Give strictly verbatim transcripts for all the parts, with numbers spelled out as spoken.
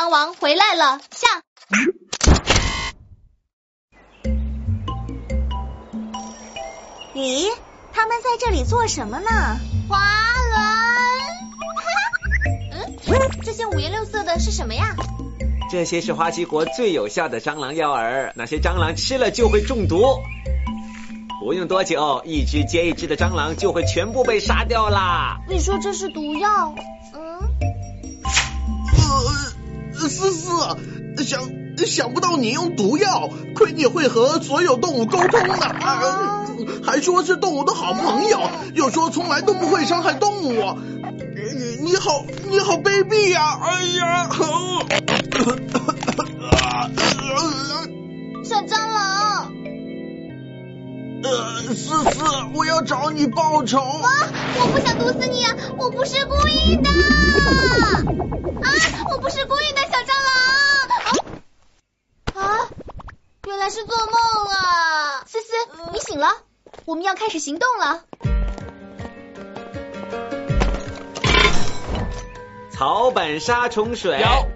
狼王回来了，下。咦，他们在这里做什么呢？滑轮。嗯，这些五颜六色的是什么呀？这些是花旗国最有效的蟑螂药饵，那些蟑螂吃了就会中毒。不用多久，一只接一只的蟑螂就会全部被杀掉啦。你说这是毒药？嗯。 思思，想想不到你用毒药，亏你会和所有动物沟通呢、啊，还说是动物的好朋友，又说从来都不会伤害动物，你好，你好卑鄙呀！哎呀，小蟑螂，呃，思思，我要找你报仇！啊，我不想毒死你啊，我不是故意的！啊，我不是故意的。 原来是做梦啊！思思，你醒了，我们要开始行动了。草本杀虫水有，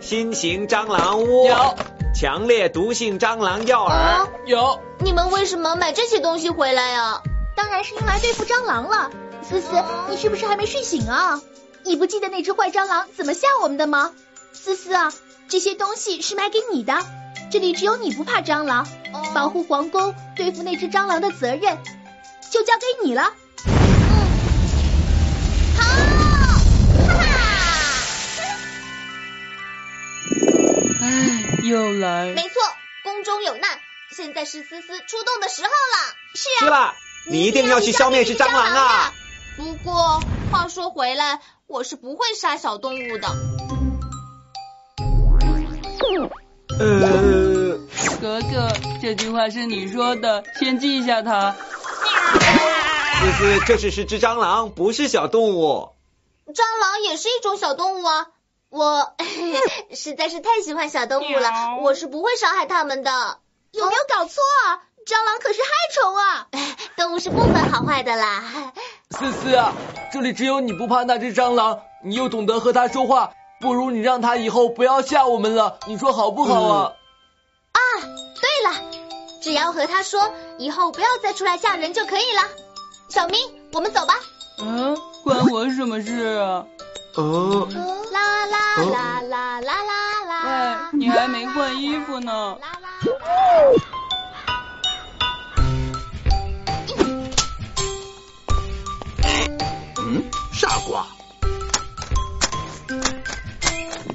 新型蟑螂屋有，强烈毒性蟑螂药饵、啊、有。你们为什么买这些东西回来呀、啊？当然是用来对付蟑螂了。思思，你是不是还没睡醒啊？你不记得那只坏蟑螂怎么吓我们的吗？思思啊，这些东西是买给你的。 这里只有你不怕蟑螂，保护皇宫、对付那只蟑螂的责任就交给你了。嗯，好，哈哈。唉，又来。没错，宫中有难，现在是思思出动的时候了。是啊，是吧？你一定要去消灭这蟑螂啊！不过话说回来，我是不会杀小动物的。嗯 呃，格格，这句话是你说的，先记一下它。思思，这只是只蟑螂，不是小动物。蟑螂也是一种小动物啊！我实在是太喜欢小动物了，我是不会伤害它们的。有没有搞错啊？蟑螂可是害虫啊！动物是不分好坏的啦。思思啊，这里只有你不怕那只蟑螂，你又懂得和它说话。 不如你让他以后不要吓我们了，你说好不好啊？嗯、啊，对了，只要和他说以后不要再出来吓人就可以了。小明，我们走吧。嗯，关我什么事啊？哦、嗯，啦啦啦啦啦啦啦！哎，你还没换衣服呢。啦啦啦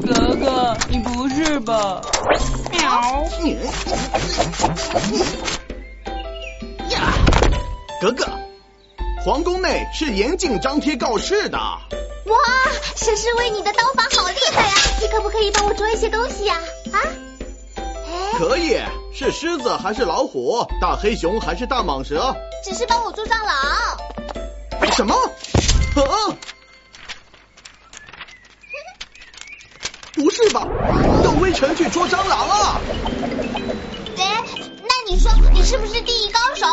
格格，你不是吧？喵！呀，格格，皇宫内是严禁张贴告示的。哇，沈侍卫，你的刀法好厉害呀！你可不可以帮我捉一些东西呀？啊？哎，可以，是狮子还是老虎？大黑熊还是大蟒蛇？只是帮我捉蟑螂。什么？啊！ 不是吧？让微臣去捉蟑螂了。哎，那你说你是不是第一高手？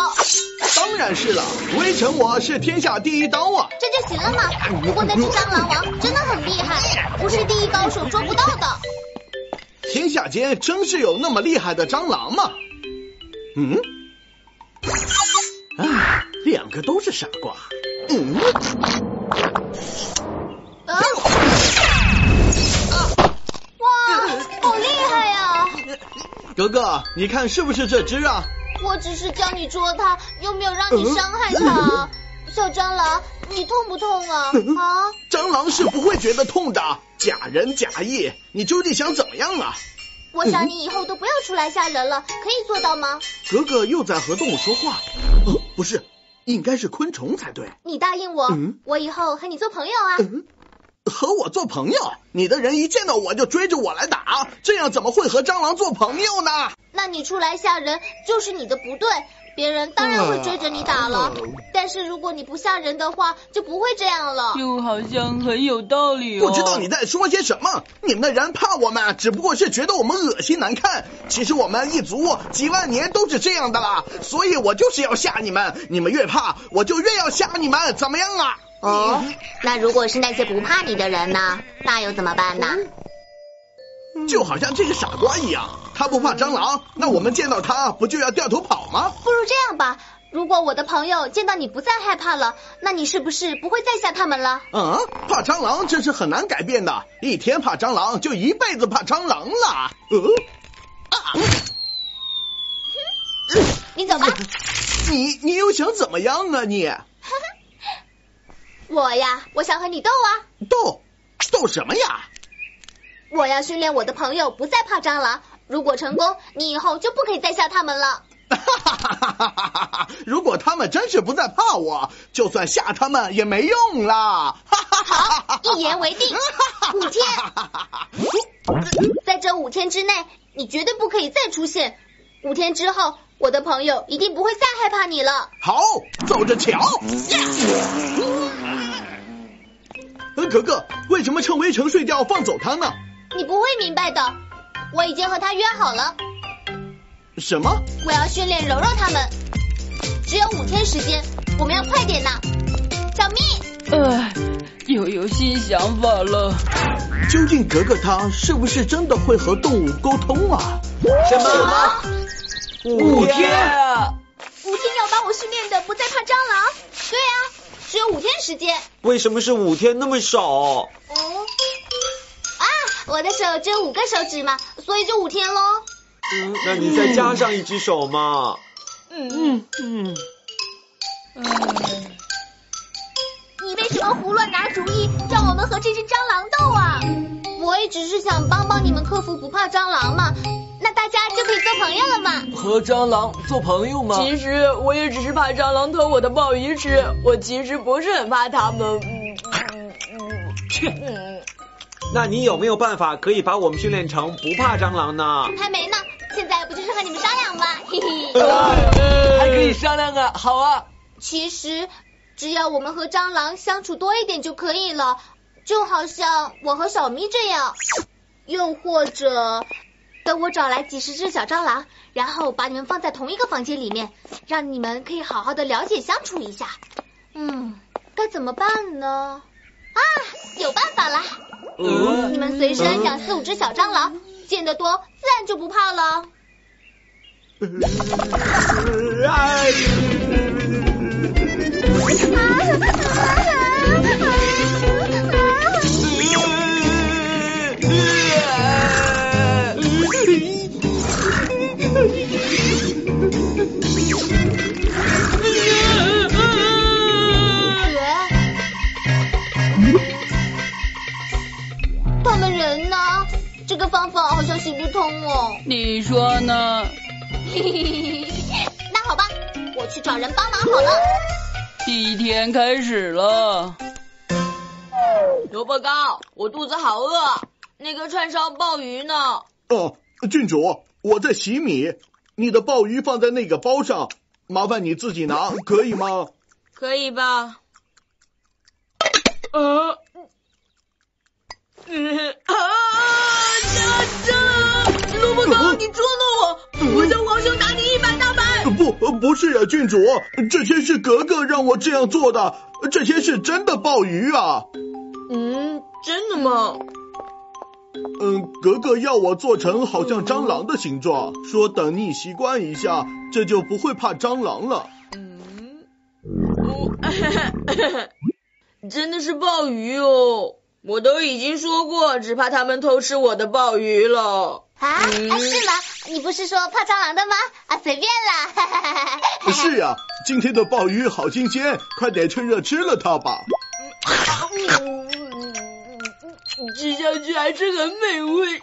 当然是了，微臣我是天下第一刀啊！这就行了嘛。不过那只蟑螂王真的很厉害，不是第一高手捉不到的。天下间真是有那么厉害的蟑螂吗？嗯？哎，两个都是傻瓜。嗯。啊！ 格格，你看是不是这只啊？我只是教你捉它，又没有让你伤害它。小蟑螂，你痛不痛啊？啊！蟑螂是不会觉得痛的，假仁假义，你究竟想怎么样啊？我想你以后都不要出来吓人了，可以做到吗？格格又在和动物说话，呃，不是，应该是昆虫才对。你答应我，嗯、我以后和你做朋友啊。嗯 和我做朋友，你的人一见到我就追着我来打，这样怎么会和蟑螂做朋友呢？那你出来吓人就是你的不对，别人当然会追着你打了。呃、但是如果你不吓人的话，就不会这样了。就好像很有道理、哦。不知道你在说些什么？你们的人怕我们，只不过是觉得我们恶心难看。其实我们一族几万年都是这样的啦，所以我就是要吓你们，你们越怕，我就越要吓你们，怎么样啊？ 哦，那如果是那些不怕你的人呢？那又怎么办呢？就好像这个傻瓜一样，他不怕蟑螂，那我们见到他不就要掉头跑吗？不如这样吧，如果我的朋友见到你不再害怕了，那你是不是不会再吓他们了？嗯，怕蟑螂这是很难改变的，一天怕蟑螂就一辈子怕蟑螂了。嗯、啊嗯！你走吧。你你又想怎么样啊你？我呀，我想和你斗啊。斗？斗什么呀？ 我要训练我的朋友不再怕蟑螂，如果成功，你以后就不可以再吓他们了。如果他们真是不再怕我，就算吓他们也没用啦。好，一言为定，五天，在这五天之内，你绝对不可以再出现。五天之后，我的朋友一定不会再害怕你了。好，走着瞧。格格，为什么趁围城睡觉放走他呢？ 你不会明白的，我已经和他约好了。什么？我要训练柔柔他们，只有五天时间，我们要快点呐！小蜜，哎，又有新想法了。究竟格格他是不是真的会和动物沟通啊？什么？五天？五天要把我训练的不再怕蟑螂？对啊，只有五天时间。为什么是五天那么少？哦。 我的手只有五个手指嘛，所以就五天喽。嗯，那你再加上一只手嘛。嗯嗯嗯。嗯你为什么胡乱拿主意，让我们和这只蟑螂斗啊？我也只是想帮帮你们克服不怕蟑螂嘛，那大家就可以做朋友了嘛。和蟑螂做朋友吗？其实我也只是怕蟑螂偷我的鲍鱼吃，我其实不是很怕它们。嗯嗯嗯。切。嗯 那你有没有办法可以把我们训练成不怕蟑螂呢？还没呢，现在不就是和你们商量吗？嘿嘿，啊呃、还可以商量啊，好啊。其实，只要我们和蟑螂相处多一点就可以了，就好像我和小咪这样，又或者，等我找来几十只小蟑螂，然后把你们放在同一个房间里面，让你们可以好好的了解相处一下。嗯，该怎么办呢？啊，有办法啦！ 嗯、你们随身养四五只小蟑螂，见得多，自然就不怕了。这个方法好像行不通哦，你说呢？那好吧，我去找人帮忙好了。第一天开始了。萝卜糕，我肚子好饿，那个串烧鲍鱼呢？哦，郡主，我在洗米，你的鲍鱼放在那个包上，麻烦你自己拿，可以吗？可以吧。呃。 嗯啊！这这，萝卜糕，你捉弄我！我向皇上打你一百大板！不，不是啊，郡主，这些是格格让我这样做的，这些是真的鲍鱼啊。嗯，真的吗？嗯，格格要我做成好像蟑螂的形状，嗯、说等你习惯一下，这就不会怕蟑螂了。嗯，哦、真的是鲍鱼哦。 我都已经说过，只怕他们偷吃我的鲍鱼了。啊，嗯、啊是吗？你不是说怕蟑螂的吗？啊，随便啦。是呀、啊，今天的鲍鱼好新鲜，快点趁热吃了它吧。吃下去还是很美味，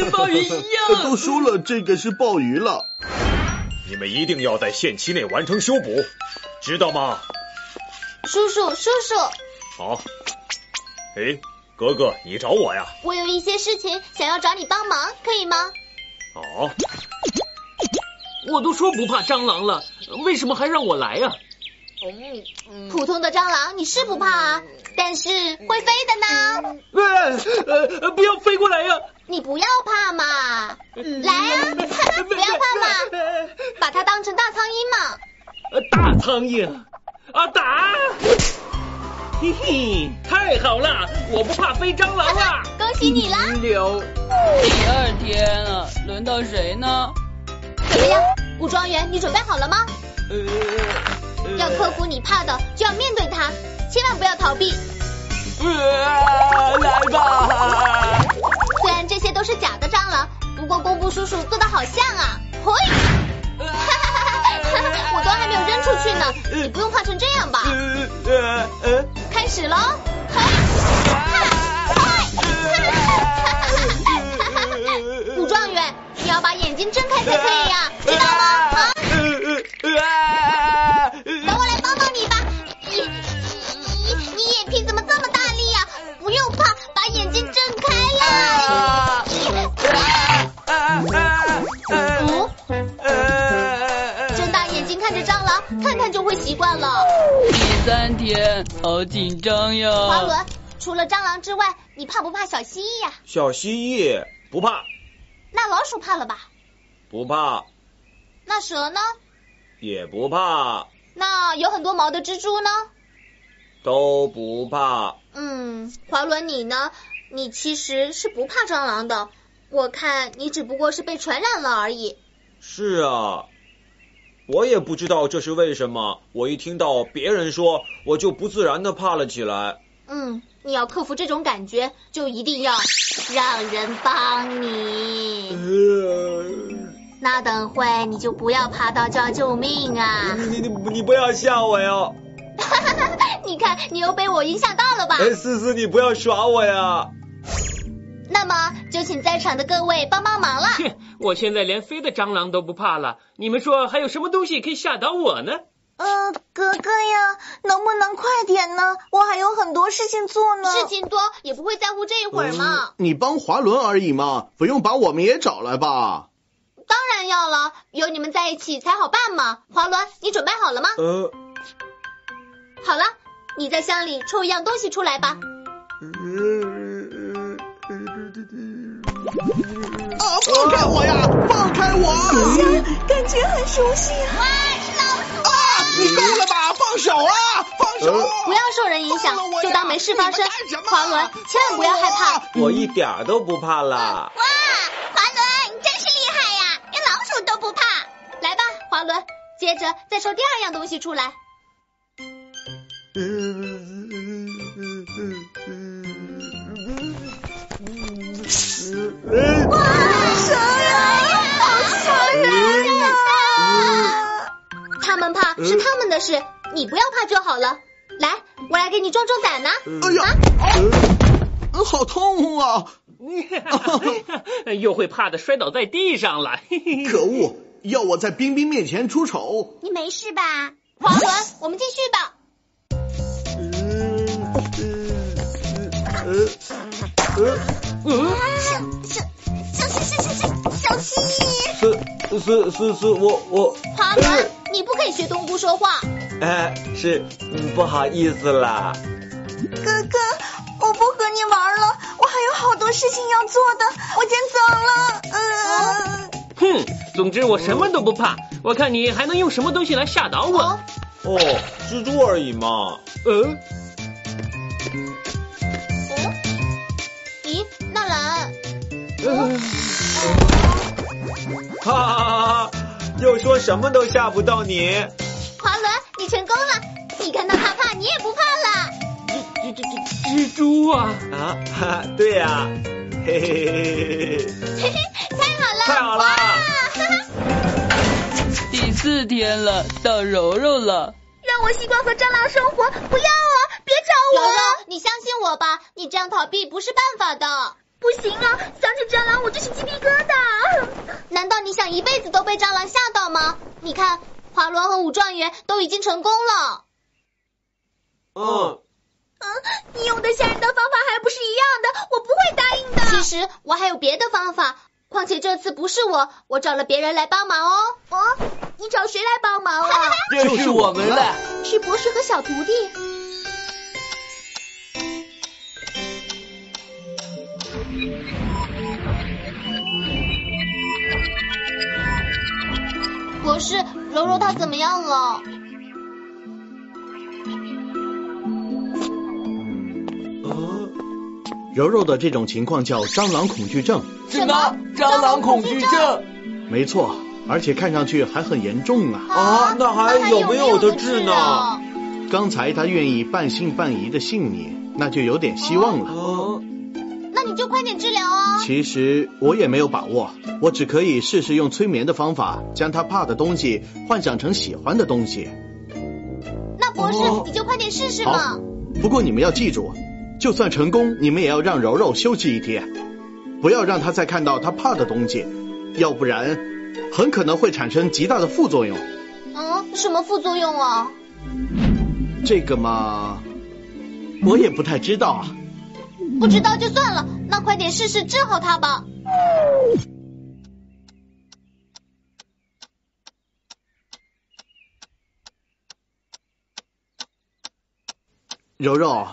跟鲍鱼一样。都说了，这个是鲍鱼了。你们一定要在限期内完成修补，知道吗？叔叔，叔叔。好。哎。 格格，你找我呀？我有一些事情想要找你帮忙，可以吗？哦，我都说不怕蟑螂了，为什么还让我来呀、啊？嗯嗯、普通的蟑螂你是不怕啊，但是会飞的呢。呃呃，不要飞过来呀、啊！你不要怕嘛，来啊，不要怕嘛，把它当成大苍蝇嘛。呃，大苍蝇啊，打！嘿嘿，太好了，我不怕飞蟑螂了。恭喜你了。六。第二天啊，轮到谁呢？怎么样，武状元，你准备好了吗？呃。呃要克服你怕的，就要面对它，千万不要逃避。呃，来吧。虽然这些都是假的蟑螂，不过公布叔叔做的好像啊。嘿。哈哈哈哈！我都还没有扔出去呢，你不用画成这样吧？呃呃、开始喽！武状元，你要把眼睛睁开才可以呀、啊，知道吗？啊！等我来帮帮你吧。你你你眼皮怎么这么大力呀、啊？不用怕，把眼睛睁开啦！嗯。看着蟑螂，看看就会习惯了。第三天，好紧张呀！华伦，除了蟑螂之外，你怕不怕小蜥蜴呀、啊？小蜥蜴不怕。那老鼠怕了吧？不怕。那蛇呢？也不怕。那有很多毛的蜘蛛呢？都不怕。嗯，华伦，你呢？你其实是不怕蟑螂的。我看你只不过是被传染了而已。是啊。我也不知道这是为什么，我一听到别人说，我就不自然的怕了起来。嗯，你要克服这种感觉，就一定要让人帮你。呃、那等会你就不要爬到叫救命啊！你你你不要吓我呀！哈哈哈！你看你又被我影响到了吧？哎，思思，你不要耍我呀！那么就请在场的各位帮帮忙了。我现在连飞的蟑螂都不怕了，你们说还有什么东西可以吓倒我呢？呃，哥哥呀，能不能快点呢？我还有很多事情做呢。事情多也不会在乎这一会儿嘛。嗯、你帮华伦而已嘛，不用把我们也找来吧？当然要了，有你们在一起才好办嘛。华伦，你准备好了吗？呃，好了，你在箱里抽一样东西出来吧。呃啊！放开我呀！放开我！感觉很熟悉啊！是老鼠啊！你够了吧？放手啊！放手！不要受人影响，就当没事发生。华伦，千万不要害怕。我一点都不怕啦！哇，华伦，你真是厉害呀，连老鼠都不怕。来吧，华伦，接着再抽第二样东西出来。哇！蛇呀，好吓人呀！他们怕是他们的事，你不要怕就好了。来，我来给你壮壮胆呢。哎呀，好痛啊！又会怕的摔倒在地上了。可恶！要我在冰冰面前出丑。你没事吧，华伦？我们继续吧。嗯，小小小小小小蜥蜴，思思思思，我我华伦，你不可以学冬菇说话。哎，是，不好意思啦。哥哥，我不和你玩了，我还有好多事情要做的，我先走了。嗯，哼，总之我什么都不怕，我看你还能用什么东西来吓倒我？哦，蜘蛛而已嘛。嗯。哈哈哈！又说什么都吓不到你。华伦，你成功了！你看到他怕，你也不怕了。蜘蜘蜘蜘蛛啊！啊哈，对呀，嘿嘿嘿嘿嘿！太好了！太好了！第四天了，到柔柔了。让我习惯和蟑螂生活，不要啊！别找我！柔柔，你相信我吧，你这样逃避不是办法的。不行啊！想起蟑螂我就是鸡皮疙瘩。难道你想一辈子都被蟑螂吓到吗？你看，华伦和武状元都已经成功了。嗯。嗯，你用的吓人的方法还不是一样的，我不会答应的。其实我还有别的方法，况且这次不是我，我找了别人来帮忙哦。哦，你找谁来帮忙啊？就是我们了，是博士和小徒弟。博士，柔柔她怎么样了？柔柔的这种情况叫蟑螂恐惧症。什么？蟑螂恐惧症？没错，而且看上去还很严重啊。啊，那还有没有的治呢？刚才他愿意半信半疑的信你，那就有点希望了。哦、那你就快点治疗啊。其实我也没有把握，我只可以试试用催眠的方法，将他怕的东西幻想成喜欢的东西。那博士，哦、你就快点试试嘛。不过你们要记住。 就算成功，你们也要让柔柔休息一天，不要让她再看到她怕的东西，要不然很可能会产生极大的副作用。嗯，什么副作用啊？这个嘛，我也不太知道啊。不知道就算了，那快点试试治好她吧。柔柔。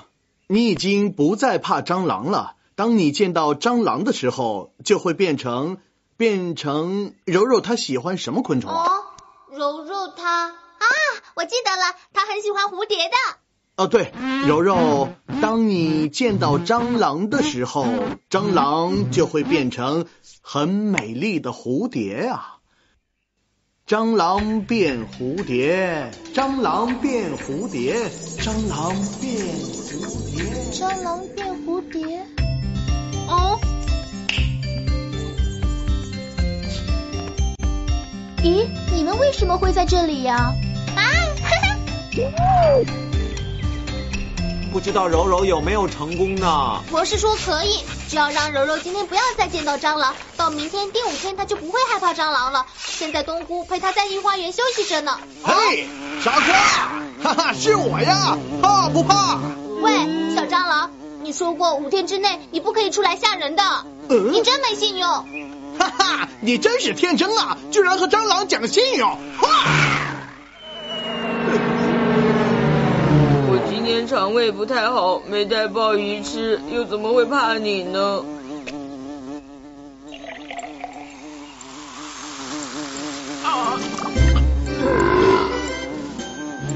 你已经不再怕蟑螂了。当你见到蟑螂的时候，就会变成变成柔柔她喜欢什么昆虫啊？哦、柔柔她啊，我记得了，她很喜欢蝴蝶的。哦，对，柔柔，当你见到蟑螂的时候，蟑螂就会变成很美丽的蝴蝶啊。蟑螂变蝴蝶，蟑螂变蝴蝶，蟑螂变。 蟑螂变蝴蝶，哦，咦，你们为什么会在这里呀？啊，哈哈，不知道柔柔有没有成功呢？博士说可以，只要让柔柔今天不要再见到蟑螂，到明天第五天她就不会害怕蟑螂了。现在冬菇陪她在御花园休息着呢。嘿，傻瓜，哈哈，是我呀，怕不怕？ 喂，小蟑螂，你说过五天之内你不可以出来吓人的，嗯、你真没信用！哈哈，你真是天真啊，居然和蟑螂讲信用！哇！我今天肠胃不太好，没带鲍鱼吃，又怎么会怕你呢？啊！啊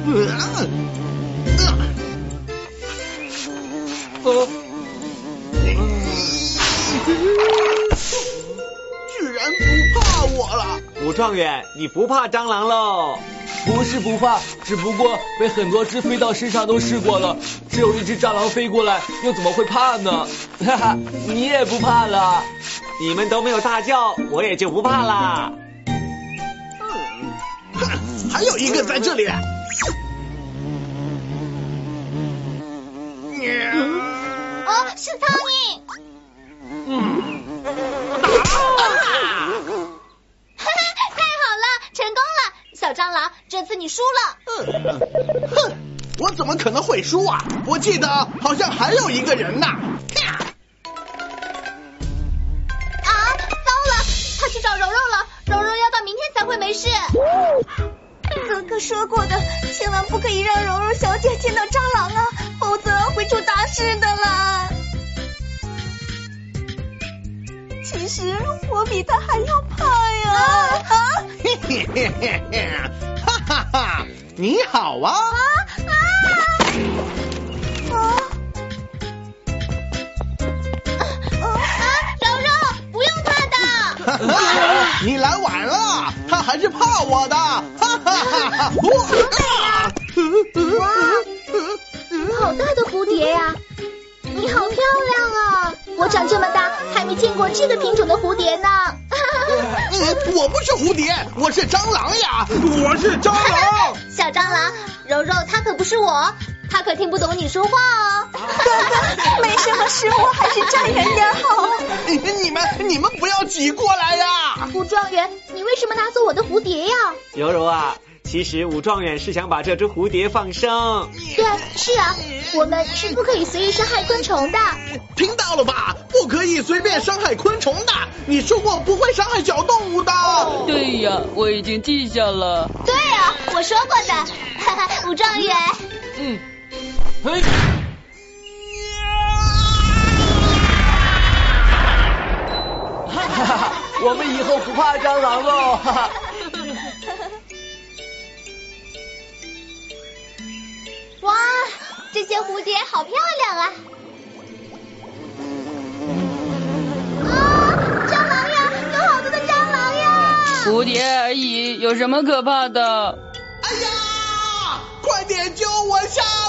居然不怕我了！武状元，你不怕蟑螂喽？不是不怕，只不过被很多只飞到身上都试过了，只有一只蟑螂飞过来，又怎么会怕呢？哈哈，你也不怕了？你们都没有大叫，我也就不怕啦。哼，还有一个在这里。 哦，是苍蝇。嗯，哈哈，太好了，成功了，小蟑螂，这次你输了。嗯，哼，我怎么可能会输啊？我记得好像还有一个人呢。啊，糟了，他去找柔柔了，柔柔要到明天才会没事。哥哥说过的，千万不可以让柔柔小姐见到蟑螂啊，否则会出大事的啦。其实我比他还要怕呀！啊！嘿嘿嘿嘿嘿！哈哈哈！你好啊！啊啊！啊！啊！柔柔，不用怕的。你来晚了，他还是怕我的。 好大的蝴蝶呀！你好漂亮啊！我长这么大还没见过这个品种的蝴蝶呢。我不是蝴蝶，我是蟑螂呀！我是蟑螂。小蟑螂，柔柔她可不是我，她可听不懂你说话哦。哥哥，没什么事，我还是站远点好。你们你们不要挤过来呀！武状元，你为什么拿走我的蝴蝶呀？柔柔啊。 其实武状元是想把这只蝴蝶放生。对，是啊，我们是不可以随意伤害昆虫的。听到了吧？不可以随便伤害昆虫的。你说过不会伤害小动物的。对呀，我已经记下了。对呀，我说过的。哈哈，武状元。嗯。嘿。哈哈哈！我们以后不怕蟑螂喽！哈哈。 哇，这些蝴蝶好漂亮啊！蝴蝶而已，有什么可怕的？哎呀，快点救我下来！